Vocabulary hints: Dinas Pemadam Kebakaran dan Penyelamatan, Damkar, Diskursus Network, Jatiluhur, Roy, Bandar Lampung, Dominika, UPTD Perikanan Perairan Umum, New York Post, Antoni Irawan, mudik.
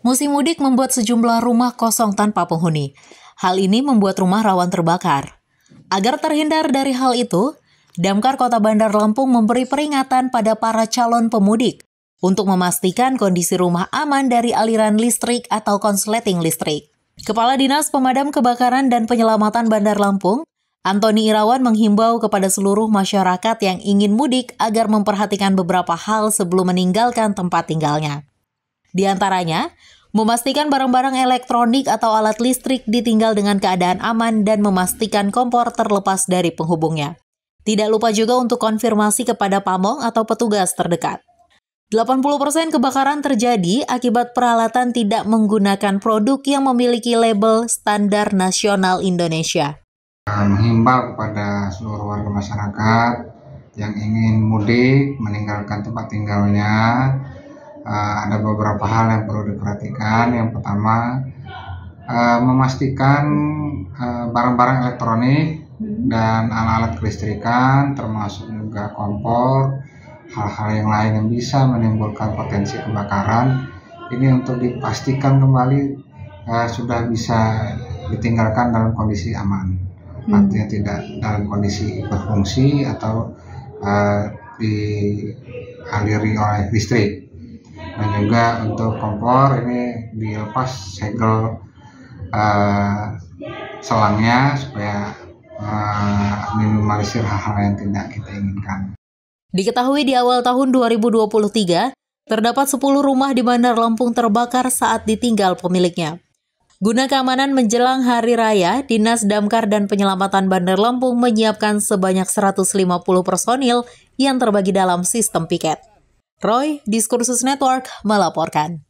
Musim mudik membuat sejumlah rumah kosong tanpa penghuni. Hal ini membuat rumah rawan terbakar. Agar terhindar dari hal itu, Damkar Kota Bandar Lampung memberi peringatan pada para calon pemudik untuk memastikan kondisi rumah aman dari aliran listrik atau konsleting listrik. Kepala Dinas Pemadam Kebakaran dan Penyelamatan Bandar Lampung, Antoni Irawan menghimbau kepada seluruh masyarakat yang ingin mudik agar memperhatikan beberapa hal sebelum meninggalkan tempat tinggalnya. Di antaranya, memastikan barang-barang elektronik atau alat listrik ditinggal dengan keadaan aman dan memastikan kompor terlepas dari penghubungnya. Tidak lupa juga untuk konfirmasi kepada pamong atau petugas terdekat. 80% kebakaran terjadi akibat peralatan tidak menggunakan produk yang memiliki label Standar Nasional Indonesia. Menghimbau kepada seluruh warga masyarakat yang ingin mudik meninggalkan tempat tinggalnya, ada beberapa hal yang perlu diperhatikan. Yang pertama, memastikan barang-barang elektronik dan alat-alat kelistrikan, termasuk juga kompor, hal-hal yang lain yang bisa menimbulkan potensi kebakaran, ini untuk dipastikan kembali sudah bisa ditinggalkan dalam kondisi aman, artinya tidak dalam kondisi berfungsi atau dialiri oleh listrik. Dan juga untuk kompor ini dilepas segel selangnya supaya minimalisir hal-hal yang tidak kita inginkan. Diketahui di awal tahun 2023, terdapat 10 rumah di Bandar Lampung terbakar saat ditinggal pemiliknya. Guna keamanan menjelang Hari Raya, Dinas Damkar dan Penyelamatan Bandar Lampung menyiapkan sebanyak 150 personil yang terbagi dalam sistem piket. Roy, Diskursus Network, melaporkan.